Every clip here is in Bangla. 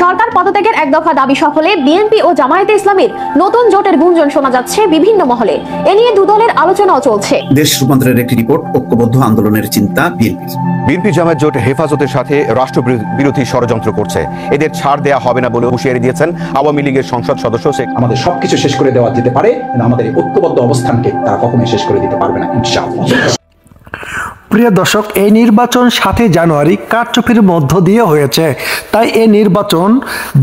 সরকার পদত্যাগের এক দফা দাবি সফলে বিএনপি ও জামায়াতে ইসলামীর নতুন জোটের গুঞ্জন শোনা যাচ্ছে বিভিন্ন মহলে। এ নিয়ে দুদলের আলোচনাও চলছে। দেশ রূপান্তরের একটি রিপোর্ট, ঐক্যবদ্ধ আন্দোলনের চিন্তা বিএনপি। বিএনপি জামায়াত জোট হেফাজতের সাথে রাষ্ট্রবিরোধী ষড়যন্ত্র করছে, এদের ছাড় দেয়া হবে না বলে হুঁশিয়ারি দিয়েছেন আওয়ামী লীগের সংসদ সদস্য শেখ। আমাদের সবকিছু শেষ করে দেওয়া যেতে পারে, আমাদের এই ঐক্যবদ্ধ অবস্থানকে তারা কখনোই শেষ করে দিতে পারবে না ইনশাআল্লাহ। প্রিয় দর্শক, এই নির্বাচন ৭ই জানুয়ারি কারচুপির মধ্য দিয়ে হয়েছে, তাই এই নির্বাচন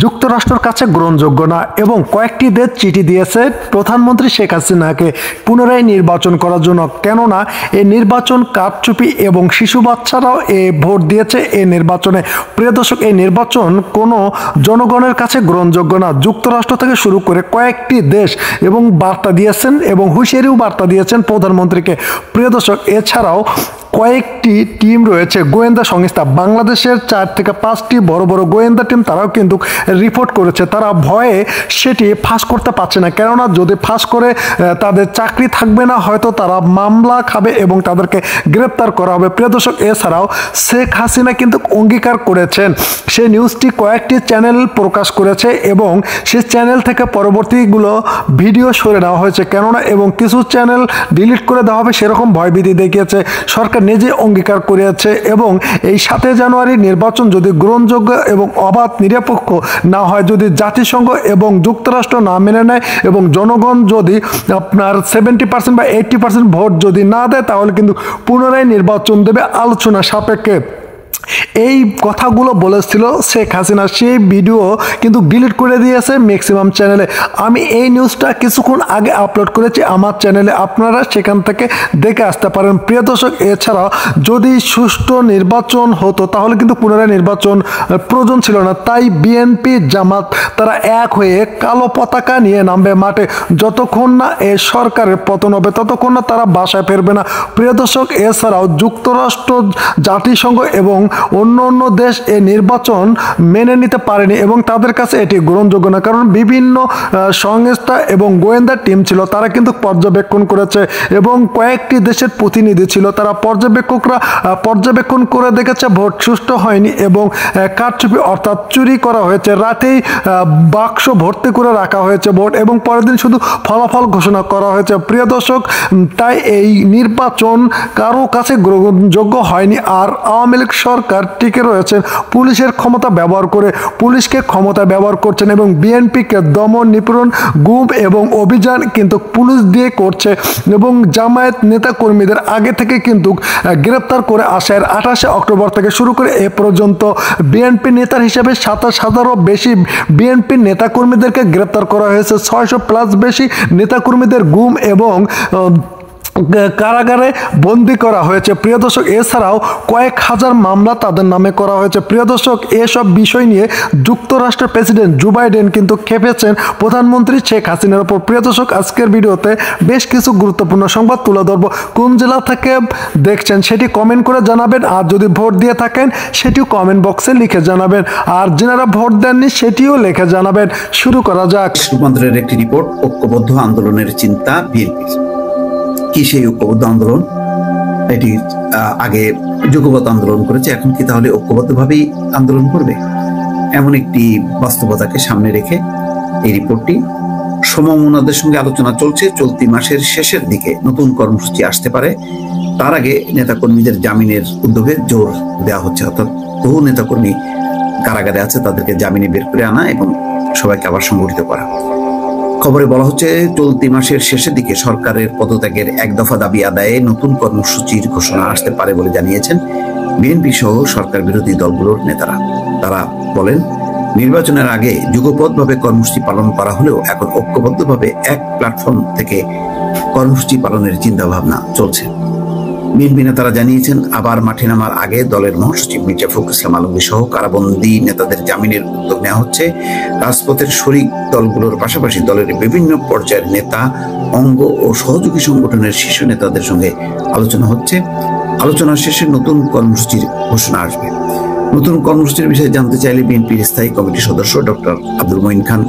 যুক্তরাষ্ট্রের কাছে গ্রহণযোগ্য না এবং কয়েকটি দেশ চিঠি দিয়েছে প্রধানমন্ত্রী শেখ হাসিনাকে পুনরায় নির্বাচন করার জন্য। কেননা এই নির্বাচন কারচুপি এবং শিশু বাচ্চারাও ভোট দিয়েছে এই নির্বাচনে। প্রিয় দর্শক, এই নির্বাচন কোনো জনগণের কাছে গ্রহণযোগ্য না। যুক্তরাষ্ট্র থেকে শুরু করে কয়েকটি দেশ এবং বার্তা দিয়েছেন এবং হুঁশিয়ারিও বার্তা দিয়েছেন প্রধানমন্ত্রীকে। প্রিয় দর্শক, এছাড়াও কয়েকটি টিম রয়েছে গোয়েন্দা সংস্থা, বাংলাদেশের 4 থেকে 5টি বড় বড় গোয়েন্দা টিম, তারাও কিন্তু রিপোর্ট করেছে। তারা ভয়ে সেটি ফাঁস করতে পারছে না, কেননা যদি ফাঁস করে তাদের চাকরি থাকবে না, হয়তো তারা মামলা খাবে এবং তাদেরকে গ্রেপ্তার করা হবে। প্রিয় দর্শক, এছাড়াও শেখ হাসিনা কিন্তু অঙ্গীকার করেছেন, সেই নিউজটি কয়েকটি চ্যানেল প্রকাশ করেছে এবং সেই চ্যানেল থেকে পরবর্তীগুলো ভিডিও সরে নেওয়া হয়েছে, কেননা এবং কিছু চ্যানেল ডিলিট করে দেওয়া হবে সেরকম ভয়ভীতি দেখিয়েছে। সরকার নিজে অঙ্গীকার করেছে এবং এই 7ই জানুয়ারি নির্বাচন যদি গ্রহণযোগ্য এবং অবাধ নিরপেক্ষ না হয়, যদি জাতিসংঘ এবং যুক্তরাষ্ট্র না মেনে নেয় এবং জনগণ যদি আপনার 70% বা 80% ভোট যদি না দেয়, তাহলে কিন্তু পুনরায় নির্বাচন দেবে আলোচনা সাপেক্ষে। এই কথাগুলো বলেছিল শেখ হাসিনা, সেই ভিডিও কিন্তু ডিলিট করে দিয়েছে ম্যাক্সিমাম চ্যানেলে। আমি এই নিউজটা কিছুক্ষণ আগে আপলোড করেছি আমার চ্যানেলে, আপনারা সেখান থেকে দেখে আসতে পারেন। প্রিয় দর্শক, এছাড়া যদি সুষ্ঠু নির্বাচন হতো তাহলে কিন্তু পুনরায় নির্বাচন প্রয়োজন ছিল না। তাই বিএনপি জামাত তারা এক হয়ে কালো পতাকা নিয়ে নামবে মাঠে, যতক্ষণ না এ সরকারের পতন হবে ততক্ষণ না তারা বাসায় ফিরবে না। প্রিয় দর্শক, এছাড়াও যুক্তরাষ্ট্র, জাতিসংঘ এবং অন্য দেশ এই নির্বাচন মেনে নিতে পারেনি এবং তাদের কাছে এটি গ্রহণযোগ্য না, কারণ বিভিন্ন সংস্থা এবং গোয়েন্দা টিম ছিল, তারা কিন্তু পর্যবেক্ষণ করেছে এবং কয়েকটি দেশের প্রতিনিধি ছিল, তারা পর্যবেক্ষকরা পর্যবেক্ষণ করে দেখেছে ভোট সুষ্ঠু হয়নি এবং কারচুপি অর্থাৎ চুরি করা হয়েছে, রাতেই বাক্স ভর্তি করে রাখা হয়েছে ভোট এবং পরের দিন শুধু ফলাফল ঘোষণা করা হয়েছে। প্রিয় দর্শক, তাই এই নির্বাচন কারো কাছে গ্রহণযোগ্য হয়নি। আর আওয়ামী লীগ সরকার টিকে রয়েছেন পুলিশের ক্ষমতা ব্যবহার করে, পুলিশকে ক্ষমতা ব্যবহার করছেন এবং বিএনপিকে দমন, নিপীড়ন, গুম এবং অভিযান কিন্তু পুলিশ দিয়ে করছে এবং জামায়াত নেতাকর্মীদের আগে থেকে কিন্তু গ্রেপ্তার করে আসে। 28শে অক্টোবর থেকে শুরু করে এ পর্যন্ত বিএনপি নেতার হিসেবে 27,000-এরও বেশি বিএনপি নেতাকর্মীদেরকে গ্রেপ্তার করা হয়েছে, 600+ বেশি নেতাকর্মীদের গুম এবং কারাগারে বন্দি করা হয়েছে। প্রিয় দর্শক, এছাড়াও কয়েক হাজার মামলা তাদের নামে করা হয়েছে। প্রিয় দর্শক, এসব বিষয় নিয়ে যুক্তরাষ্ট্রের প্রেসিডেন্ট জো বাইডেন কিন্তু খেপেছেন প্রধানমন্ত্রী শেখ হাসিনার ওপর। প্রিয় দর্শক, আজকের ভিডিওতে বেশ কিছু গুরুত্বপূর্ণ সংবাদ তুলে ধরব। কোন জেলা থেকে দেখছেন সেটি কমেন্ট করে জানাবেন, আর যদি ভোট দিয়ে থাকেন সেটিও কমেন্ট বক্সে লিখে জানাবেন, আর যারা ভোট দেননি সেটিও লিখে জানাবেন। শুরু করা যাক। সুমন্ত্রের একটি রিপোর্ট, ঐক্যবদ্ধ আন্দোলনের চিন্তা বিএনপি। কি সেই ঐক্যবদ্ধ আন্দোলন? এটি আগে যুগপৎ আন্দোলন করেছে, এখন কি তাহলে ঐক্যবদ্ধভাবেই আন্দোলন করবে? এমন একটি বাস্তবতাকে সামনে রেখে এই রিপোর্টটি। সমমনাদের সঙ্গে আলোচনা চলছে, চলতি মাসের শেষের দিকে নতুন কর্মসূচি আসতে পারে, তার আগে নেতাকর্মীদের জামিনের উদ্যোগে জোর দেওয়া হচ্ছে। অর্থাৎ বহু নেতাকর্মী কারাগারে আছে, তাদেরকে জামিনে বের করে আনা এবং সবাইকে আবার সংগঠিত করা। খবরে বলা হচ্ছে চলতি মাসের শেষের দিকে সরকারের পদত্যাগের এক দফা দাবি আদায়ে নতুন কর্মসূচির ঘোষণা আসতে পারে বলে জানিয়েছেন বিএনপি সহ সরকার বিরোধী দলগুলোর নেতারা। তারা বলেন, নির্বাচনের আগে যুগপৎভাবে কর্মসূচি পালন করা হলেও এখন ঐক্যবদ্ধভাবে এক প্ল্যাটফর্ম থেকে কর্মসূচি পালনের চিন্তাভাবনা চলছে। বিএনপি নেতারা জানিয়েছেন, আবার মাঠে নামার আগে দলের মহাসচিব মির্জা ফখরুল ইসলাম আলমগীর সহ কারাবন্দী নেতাদের জামিনের উদ্যোগ নেওয়া হচ্ছে। রাজপথের শরিক দলগুলোর পাশাপাশি দলের বিভিন্ন পর্যায়ের নেতা, অঙ্গ ও সহযোগী সংগঠনের শীর্ষ নেতাদের সঙ্গে আলোচনা হচ্ছে। আলোচনা শেষে নতুন কর্মসূচির ঘোষণা আসবে। নতুন কর্মসূচির বিষয়ে জানতে চাইলে বিএনপির স্থায়ী কমিটির সদস্য ডক্টর আব্দুল মঈন খান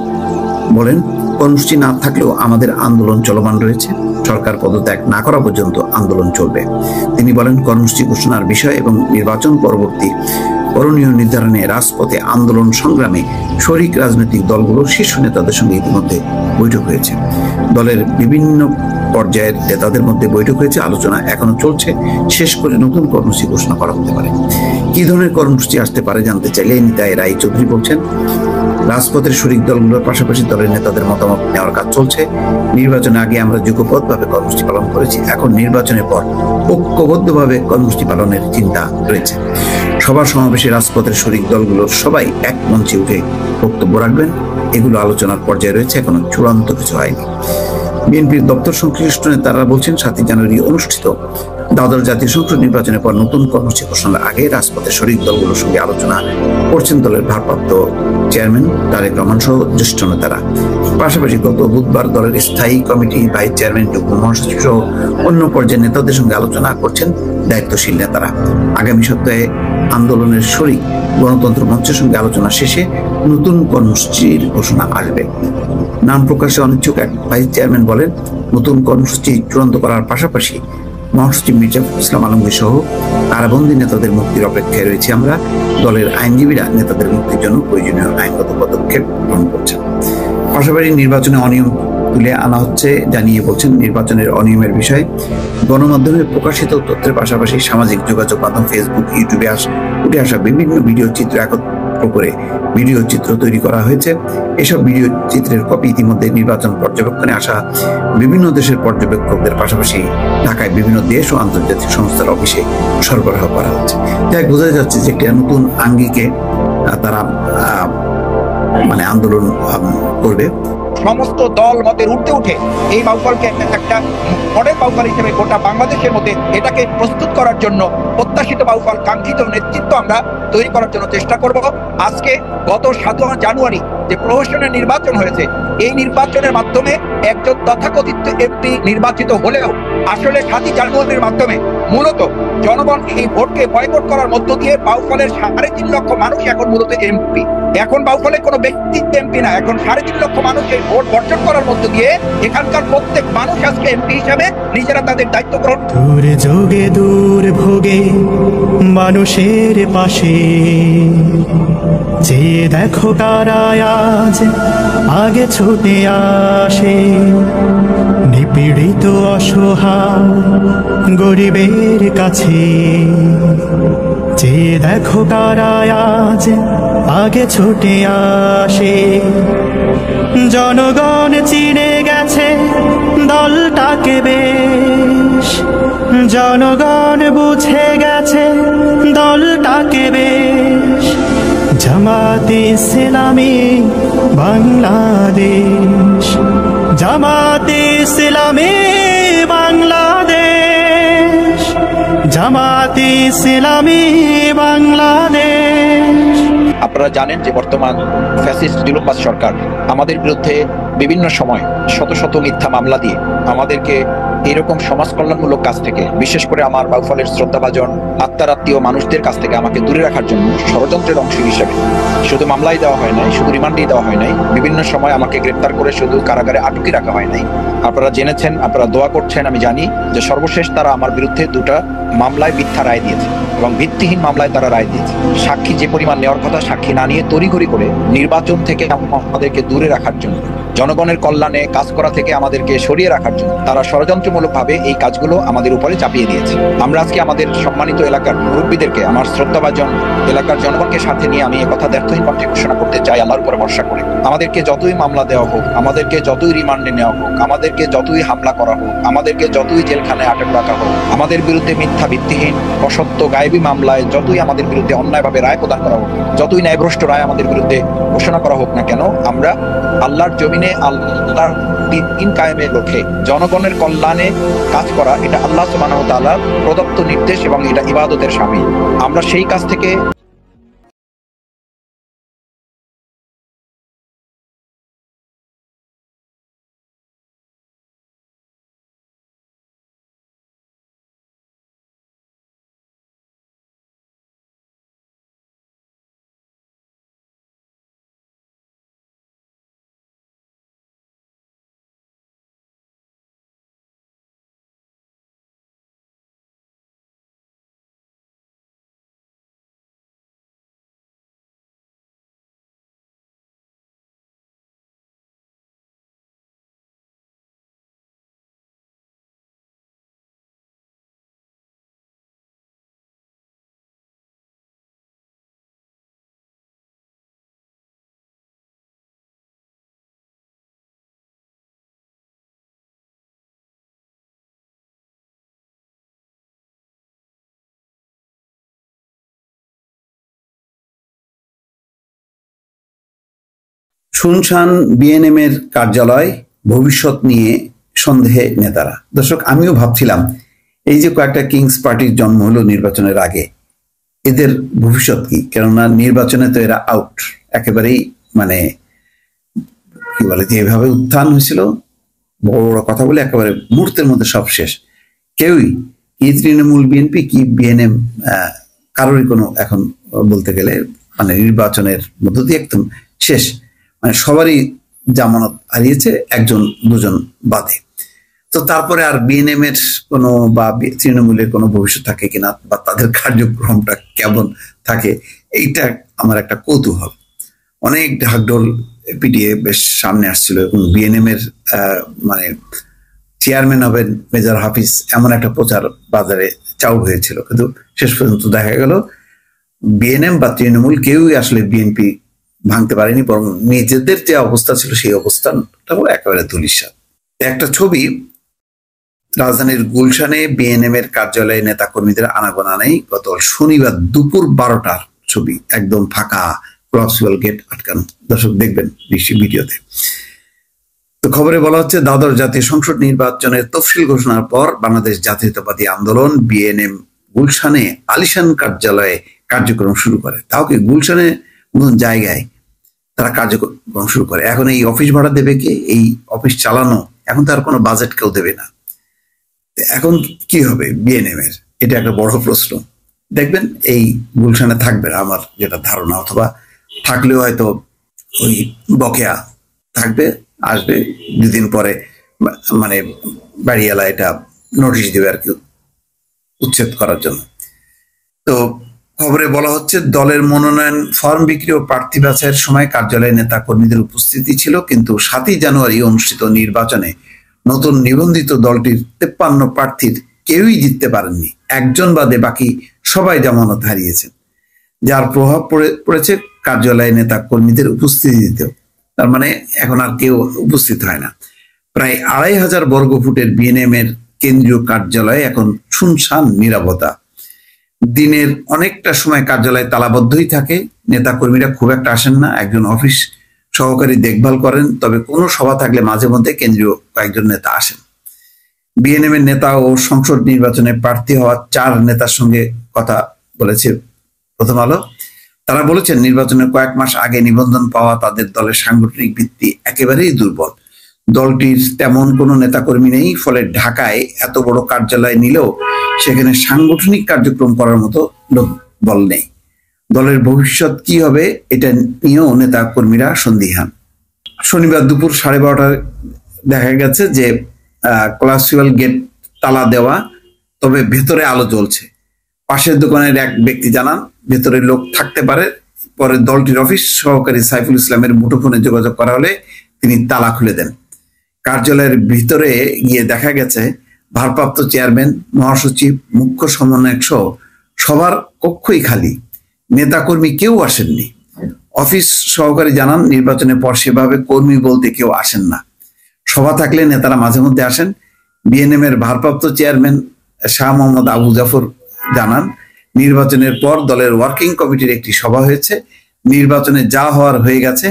বলেন, কর্মসূচি না থাকলেও আমাদের আন্দোলন চলমান রয়েছে, সরকার পদত্যাগ না করা পর্যন্ত আন্দোলন চলবে। তিনি বলেন, কর্মসূচি ঘোষণার বিষয় এবং নির্বাচন পরবর্তী করণীয় নির্ধারণে রাজপথে আন্দোলন সংগ্রামে শরিক রাজনৈতিক দলগুলোর শীর্ষ নেতাদের সঙ্গে ইতিমধ্যে বৈঠক হয়েছে। দলের বিভিন্ন পর্যায়ের নেতাদের মধ্যে বৈঠক হয়েছে, আলোচনা এখনো চলছে। শেষ করে নতুন কর্মসূচি ঘোষণা করা হতে পারে। কি ধরনের কর্মসূচি আসতে পারে জানতে চাইলে নিতাই রায় চৌধুরী বলছেন, রাজপথের শরিক দলগুলোর পাশাপাশি দলের নেতাদের মতামত নেওয়ার কাজ চলছে। নির্বাচনের আগে আমরা যুগপৎভাবে কর্মসূচি পালন করেছি, এখন নির্বাচনের পর ঐক্যবদ্ধভাবে কর্মসূচি পালনের চিন্তা রয়েছে। সভা সমাবেশে রাজপথের শরিক দলগুলোর সবাই এক মঞ্চে উঠে বক্তব্য রাখবেন। এগুলো আলোচনার পর্যায়ে রয়েছে, এখনো চূড়ান্ত কিছু হয়নি। বিএনপির দপ্তর সংশ্লিষ্ট নেতারা বলছেন, 7 জানুয়ারি অনুষ্ঠিত দ্বাদশ জাতীয় সংসদ নির্বাচনের পর নতুন কর্মসূচি ঘোষণার আগে রাজপথের শরিক দলগুলোর সঙ্গে আলোচনা করছেন দলের ভারপ্রাপ্ত চেয়ারম্যান তারেক রহমান সহ জ্যেষ্ঠ নেতারা। পাশাপাশি গত বুধবার দলের স্থায়ী কমিটি ভাইস চেয়ারম্যান যুগ্ম মহাসচিব সহ অন্য পর্যায়ের নেতাদের সঙ্গে আলোচনা করছেন দায়িত্বশীল নেতারা। আগামী সপ্তাহে আন্দোলনের শরিক গণতন্ত্র মঞ্চের সঙ্গে আলোচনা শেষে নতুন কর্মসূচির ঘোষণা আসবে। নাম প্রকাশে অনিচ্ছুক এক ভাইস চেয়ারম্যান বলেন, নতুন কর্মসূচি চূড়ান্ত করার পাশাপাশি মহাসচিব মির্জা ইসলাম আলমগীর সহ কারাবন্দী নেতাদের মুক্তির অপেক্ষায় রয়েছে আমরা। দলের আইনজীবীরা নেতাদের মুক্তির জন্য প্রয়োজনীয় আইনগত পদক্ষেপ গ্রহণ করছেন। পাশাপাশি নির্বাচনে অনিয়ম তুলে আনা হচ্ছে জানিয়ে বলছেন, নির্বাচনের অনিয়মের বিষয়ে গণমাধ্যমে প্রকাশিত তথ্যের পাশাপাশি সামাজিক যোগাযোগ মাধ্যম ফেসবুক, ইউটিউবে উঠে আসা বিভিন্ন ভিডিও চিত্র একত্র করে ভিডিও চিত্র তৈরি করা হয়েছে। এসব ভিডিও চিত্রের কপি ইতিমধ্যে নির্বাচন পর্যবেক্ষণে আসা বিভিন্ন দেশের পর্যবেক্ষকদের পাশাপাশি ঢাকায় বিভিন্ন দেশ ও আন্তর্জাতিক সংস্থার অফিসে সরবরাহ করা হচ্ছে। যাই বোঝা যাচ্ছে যে একটা নতুন আঙ্গিকে তারা আন্দোলন করবে। সমস্ত দল মতের উঠতে উঠে এই বাউফলকে একটা মডেল বাউফল হিসেবে গোটা বাংলাদেশের মধ্যে এটাকে প্রস্তুত করার জন্য প্রত্যাশিত বাউফল, কাঙ্ক্ষিত নেতৃত্ব আমরা তৈরি করার জন্য চেষ্টা করব। আজকে গত 7 জানুয়ারি যে প্রহসনের নির্বাচন হয়েছে, এই নির্বাচনের মাধ্যমে একজন তথাকথিত এমপি নির্বাচিত হলেও আসলে 7 জানুয়ারির মাধ্যমে মূলত জনগণ এই ভোটকে বয়কট করার মধ্য দিয়ে বাউফলের 3.5 লক্ষ মানুষ এখন মূলত এমপি। এখন বাউফলের কোনো ব্যক্তি এমপি না, এখন 3.5 লক্ষ মানুষ এই ভোট বর্জন করার মধ্য দিয়ে এখানকার প্রত্যেক মানুষ আজকে এমপি হিসাবে নিজেরা তাদের দায়িত্ব গ্রহণ। দূর যোগে দূর ভোগে মানুষের পাশে যে দেখো তারা আজ আগে ছুটে আসে, নিপীড়িত অসহায় গরিবের কাছে যে দেখো তারা আজ আগে ছুটে আসে। জনগণ চিনে গেছে দলটাকে বেশ, জনগণ বুঝে গেছে দলটাকে বেশ। জামাতে ইসলামী বাংলাদেশ, জামাতে ইসলামী বাংলাদেশ, জামাতে ইসলামী বাংলাদেশ। আপনারা জানেন যে বর্তমান ফ্যাসিস্ট জুলুমবাজ সরকার আমাদের বিরুদ্ধে বিভিন্ন সময় শত শত মিথ্যা মামলা দিয়ে আমাদেরকে এরকম সমাজ কল্যাণমূলক কাজ থেকে, বিশেষ করে আমার বাউফলের শ্রদ্ধাভাজন আত্মীয় মানুষদের কাছ থেকে আমাকে দূরে রাখার জন্য ষড়যন্ত্রের অংশ হিসেবে শুধু মামলাই দেওয়া হয় নাই, শুধু রিমান্ডই দেওয়া হয় নাই, বিভিন্ন সময় আমাকে গ্রেপ্তার করে শুধু কারাগারে আটকে রাখা হয় নাই। আপনারা জেনেছেন, আপনারা দোয়া করছেন, আমি জানি যে সর্বশেষ তারা আমার বিরুদ্ধে 2টা মামলায় মিথ্যা রায় দিয়েছে এবং ভিত্তিহীন মামলায় তারা রায় দিয়েছে। সাক্ষী যে পরিমাণ নেওয়ার কথা সাক্ষী না নিয়ে তড়িঘড়ি করে নির্বাচন থেকে আমাদেরকে দূরে রাখার জন্য, জনগণের কল্যাণে কাজ করা থেকে আমাদেরকে সরিয়ে রাখার জন্য তারা ষড়যন্ত্রমূলকভাবে এই কাজগুলো আমাদের উপরে চাপিয়ে দিয়েছে। আমরা আজকে আমাদের সম্মানিত এলাকার মুরব্বীদেরকে, আমার শ্রদ্ধাভাজন এলাকার জনগণকে সাথে নিয়ে আমি একথা দ্ব্যর্থহীন কণ্ঠে ঘোষণা করতে চাই, আল্লাহর উপর ভরসা করে, আমাদেরকে যতই মামলা দেওয়া হোক, আমাদেরকে যতই রিমান্ডে নেওয়া হোক, আমাদেরকে যতই হামলা করা হোক, আমাদেরকে যতই জেলখানায় আটক রাখা হোক, আমাদের বিরুদ্ধে মিথ্যা, ভিত্তিহীন, অসত্য, গায়েবী মামলায় যতই আমাদের বিরুদ্ধে অন্যায়ভাবে রায় প্রদান করা হোক, যতই ন্যায়ভ্রষ্ট রায় আমাদের বিরুদ্ধে ঘোষণা করা হোক না কেন, আমরা আল্লাহর জমিনে আল্লাহর দ্বীন কায়েমের লক্ষ্যে জনগণের কল্যাণে কাজ করা, এটা আল্লাহ সুবহানাহু ওয়া তাআলার প্রদত্ত নির্দেশ এবং এটা ইবাদতের শামিল। আমরা সেই কাজ থেকে শুনশান বিএনএমের কার্যালয় ভবিষ্যৎ নিয়ে সন্দেহে নেতারা। দর্শক, আমিও ভাবছিলাম এই যে কয়েকটা কিংস পার্টির জন্ম হলো নির্বাচনের আগে, এদের ভবিষ্যৎ কি? কেননা নির্বাচনে তো এরা আউট একেবারেই, মানে কি বলে, যে এভাবে উত্থান হয়েছিল, বড় বড় কথা বলে একেবারে মুহূর্তের মধ্যে সব শেষ। কেউই কি তৃণমূল বিএনপি কি বিএনএম কারোরই কোনো এখন বলতে গেলে মানে নির্বাচনের মধ্য দিয়ে একদম শেষ, মানে সবারই জামানত হারিয়েছে একজন দুজন বাদে। তো তারপরে আর বিএনএম এর কোনো বা তৃণমূলের কোনো ভবিষ্যৎ থাকে কিনা বা তাদের কার্যক্রমটা কেমন থাকে, এইটা আমার একটা কৌতূহল। অনেক ঢাকঢোল পিটিয়ে বেশ সামনে আসছিল, এবং বিএনএম এর মানে চেয়ারম্যান হবেন মেজর হাফিজ, এমন একটা প্রচার বাজারে চাউল হয়েছিল। কিন্তু শেষ পর্যন্ত দেখা গেল বিএনএম বা তৃণমূল কেউই আসলে বিএনপি ভাঙতে পারেনি, বরং নিজেদের যে অবস্থা ছিল সেই অবস্থানটাও একেবারে ধূলিসাৎ। একটা ছবি, রাজধানীর গুলশানে বিএনএম এর কার্যালয়ে নেতা কর্মীদের আনাগোনা নেই। গত শনিবার দুপুর 12টার ছবি, একদম ফাঁকা, ক্লকসওয়েল গেট আটকানো। দর্শক দেখবেন নিশ্চয়ই ভিডিওতে। তো খবরে বলা হচ্ছে, দ্বাদশ জাতীয় সংসদ নির্বাচনের তফসিল ঘোষণার পর বাংলাদেশ জাতীয়তাবাদী আন্দোলন বিএনএম গুলশানে আলিশান কার্যালয়ে কার্যক্রম শুরু করে। তাও কি গুলশানে জায়গায় তারা কার্যক্রম শুরু করে? এখন এই অফিস ভাড়া দেবে কে? এই অফিস চালানো এখন তার কোনো বাজেট কেউ দেবে না। এখন কি হবে বিএনএম এর, এটা একটা বড় প্রশ্ন। দেখবেন এই গুলশানে থাকবে না আমার যেটা ধারণা, অথবা থাকলেও হয়তো ওই বকেয়া থাকবে, আসবে দুদিন পরে, মানে বাড়িওয়ালা এটা নোটিশ দেবে আর কি, উচ্ছেদ করার জন্য। তো খবরে বলা হচ্ছে, দলের মনোনয়ন ফর্ম বিক্রি ও প্রার্থী বাছাইয়ের সময় কার্যালয়ে নেতা কর্মীদের উপস্থিতি ছিল, কিন্তু 7ই জানুয়ারি অনুষ্ঠিত নির্বাচনে নতুন নিবন্ধিত দলটির 53 প্রার্থীর কেউই জিততে পারেননি। একজন বাদে বাকি সবাই জামানত হারিয়েছেন, যার প্রভাব পড়েছে কার্যালয়ে নেতা কর্মীদের উপস্থিতিতেও। তার মানে এখন আর কেউ উপস্থিত হয় না। প্রায় 2500 বর্গফুটের বিএনএম এর কেন্দ্রীয় কার্যালয়ে এখন শুনশান নিরাপত্তা। দিনের অনেকটা সময় কার্যালয় তালাবদ্ধই থাকে, নেতা কর্মীরা খুব একটা আসেন না। একজন অফিস সহকারী দেখভাল করেন, তবে কোনো সভা থাকলে মাঝে মধ্যে কেন্দ্রীয় কয়েকজন নেতা আসেন। বিএনএম এর নেতা ও সংসদ নির্বাচনে প্রার্থী হওয়া 4 নেতার সঙ্গে কথা বলেছে প্রথম আলো। তারা বলেছেন, নির্বাচনের কয়েক মাস আগে নিবন্ধন পাওয়া তাদের দলের সাংগঠনিক ভিত্তি একেবারেই দুর্বল। দলটির তেমন কোনো নেতাকর্মী নেই, ফলে ঢাকায় এত বড় কার্যালয় নিলেও সেখানে সাংগঠনিক কার্যক্রম করার মতো লোকবল নেই। দলের ভবিষ্যৎ কি হবে এটা নিয়েও নেতা কর্মীরা সন্দিহান। শনিবার দুপুর 12:30 দেখা গেছে যে ক্লাসুয়াল গেট তালা দেওয়া, তবে ভেতরে আলো জ্বলছে। পাশের দোকানের এক ব্যক্তি জানান, ভেতরে লোক থাকতে পারে। পরে দলটির অফিস সহকারী সাইফুল ইসলামের মুঠোফোনে যোগাযোগ করা হলে তিনি তালা খুলে দেন। কার্যালয়ের ভিতরে গিয়ে দেখা গেছে ভারপ্রাপ্ত চেয়ারম্যান, মহাসচিব, মুখ্য সমন্বয়ক সহ সবার কক্ষই খালি, নেতাকর্মী কেউ আসেননি। অফিস সহকারী জানান, নির্বাচনের পর সেভাবে কর্মী বলতে কেউ আসেন না, সভা থাকলে নেতারা মাঝে মধ্যে আসেন। বিএনএম এর ভারপ্রাপ্ত চেয়ারম্যান শাহ মোহাম্মদ আবু জাফর জানান, নির্বাচনের পর দলের ওয়ার্কিং কমিটির একটি সভা হয়েছে, নির্বাচনে যা হওয়ার হয়ে গেছে,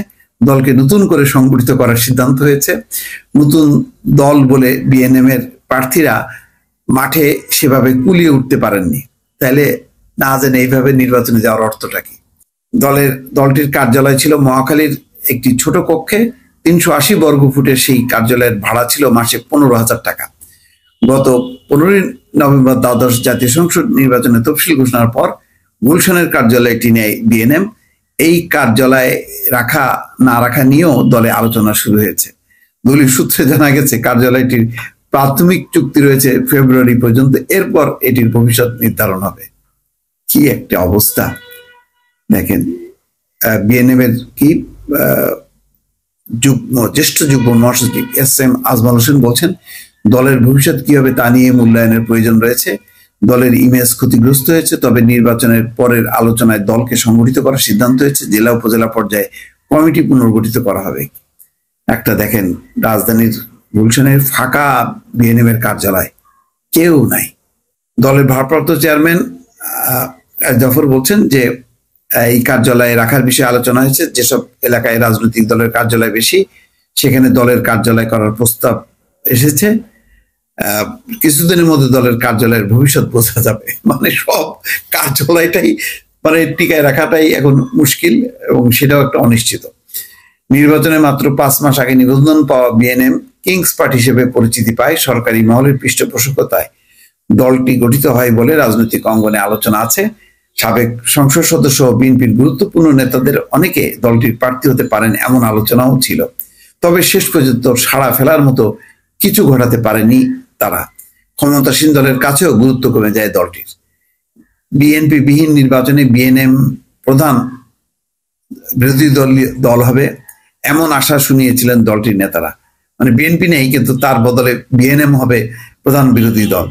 দলকে নতুন করে সংগঠিত করার সিদ্ধান্ত হয়েছে। নতুন দল বলে বিএনএম এর প্রার্থীরা মাঠে সেভাবে কুলিয়ে উঠতে পারেননি, তাহলে না জানে এইভাবে নির্বাচনে যাওয়ার অর্থটা কি? দলটির কার্যালয় ছিল মহাখালীর একটি ছোট কক্ষে। 380 বর্গফুটের সেই কার্যালয়ের ভাড়া ছিল মাসে 15,000 টাকা। গত 15ই নভেম্বর দ্বাদশ জাতীয় সংসদ নির্বাচনে তফসিল ঘোষণার পর গুলশানের কার্যালয়টি নেয় বিএনএম। এই কার্যালয়ে রাখা না রাখা নিয়েও দলে আলোচনা শুরু হয়েছে। দলীয় সূত্রে জানা গেছে, কার্যালয়টির প্রাথমিক চুক্তি রয়েছে ফেব্রুয়ারি পর্যন্ত, এরপর এটির ভবিষ্যৎ নির্ধারণ হবে। কি একটা অবস্থা দেখেন! বিএনএম এর কি জ্যেষ্ঠ যুগ্ম মহাসচিব এস.এম. আজমল হোসেন বলছেন, দলের ভবিষ্যৎ কি হবে তা নিয়ে মূল্যায়নের প্রয়োজন রয়েছে। দলের ইমেজ ক্ষতিগ্রস্ত হয়েছে, তবে নির্বাচনের পরের আলোচনায় দলকে সংগঠিত করার সিদ্ধান্ত হয়েছে। জেলা উপজেলা পর্যায়ে কমিটি পুনর্গঠিত করা হবে। একটা দেখেন, রাজধানীর গুলশানের ফাঁকা বিএনএম এর কার্যালয়, কেউ নাই। দলের ভারপ্রাপ্ত চেয়ারম্যান জাফর বলছেন যে এই কার্যালয়ে রাখার বিষয়ে আলোচনা হয়েছে। যেসব এলাকায় রাজনৈতিক দলের কার্যালয় বেশি সেখানে দলের কার্যালয় করার প্রস্তাব এসেছে। কিছুদিনের মধ্যে দলের কার্যালয়ের ভবিষ্যৎ বোঝা যাবে। মানে সব কার্যালয়টাই মানে টিকায় রাখাটাই এখন মুশকিল এবং সেটাও একটা অনিশ্চিত। নির্বাচনে মাত্র 5 মাস আগে নিবন্ধন পাওয়া বিএনএম কিংস পার্টি হিসেবে পরিচিতি পায়। সরকারি মহলের পৃষ্ঠপোষকতায় দলটি গঠিত হয় বলে রাজনৈতিক অঙ্গনে আলোচনা আছে। সাবেক সংসদ সদস্য বিএনপির গুরুত্বপূর্ণ নেতাদের অনেকে দলটির প্রার্থী হতে পারেন এমন আলোচনাও ছিল, তবে শেষ পর্যন্ত সাড়া ফেলার মতো কিছু ঘটাতে পারেনি তারা। ক্ষমতাসীন দলের কাছেও গুরুত্ব কমে যায় দলটির। বিএনপি বিহীন নির্বাচনে বিএনএম প্রধান বিরোধী দল হবে এমন আশা শুনিয়েছিলেন দলটির নেতারা। মানে বিএনপি নেই কিন্তু তার বদলে বিএনএম হবে প্রধান বিরোধী দল,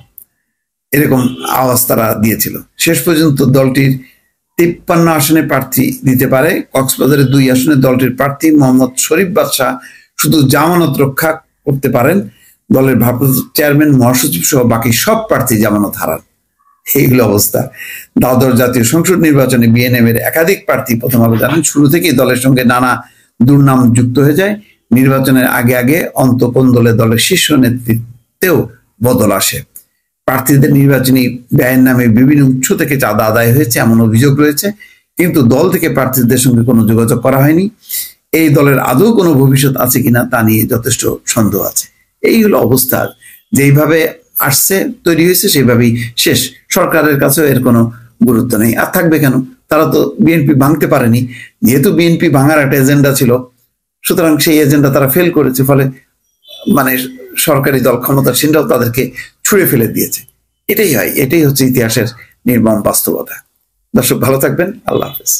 এরকম আওয়াজ তারা দিয়েছিল। শেষ পর্যন্ত দলটির 53 আসনে প্রার্থী দিতে পারে। কক্সবাজারের 2 আসনে দলটির প্রার্থী মোহাম্মদ শরীফ বাদশাহ শুধু জামানত রক্ষা করতে পারেন। দলের ভারপ্রাপ্ত চেয়ারম্যান মহাসচিব সহ বাকি সব প্রার্থী জামানত হারান। এইগুলো অবস্থা। দাদর জাতীয় সংসদ নির্বাচনে বিএনএম এর একাধিক প্রার্থী প্রথম আলো জানান শুরু থেকেই দলের সঙ্গে নানা দুর্নাম যুক্ত হয়ে যায়। নির্বাচনের আগে আগে অন্তঃকন্দলে দলের শীর্ষ নেতৃত্বেও বদল আসে। প্রার্থীদের নির্বাচনী ব্যয়ের নামে বিভিন্ন উৎস থেকে চাঁদা আদায় হয়েছে এমন অভিযোগ রয়েছে, কিন্তু দল থেকে প্রার্থীদের সঙ্গে কোনো যোগাযোগ করা হয়নি। এই দলের আদৌ কোনো ভবিষ্যৎ আছে কিনা তা নিয়ে যথেষ্ট সন্দেহ আছে। এই হলো অবস্থা। যেইভাবে আসছে তৈরি হয়েছে সেইভাবেই শেষ। সরকারের কাছেও এর কোনো গুরুত্ব নেই। আর থাকবে কেন? তারা তো বিএনপি ভাঙতে পারেনি, যেহেতু বিএনপি ভাঙার একটা এজেন্ডা ছিল, সুতরাং সেই এজেন্ডা তারা ফেল করেছে। ফলে মানে সরকারি দল ক্ষমতাসীনরাও তাদেরকে ছুঁড়ে ফেলে দিয়েছে। এটাই হচ্ছে ইতিহাসের নির্মম বাস্তবতা। দর্শক, ভালো থাকবেন। আল্লাহ হাফেজ।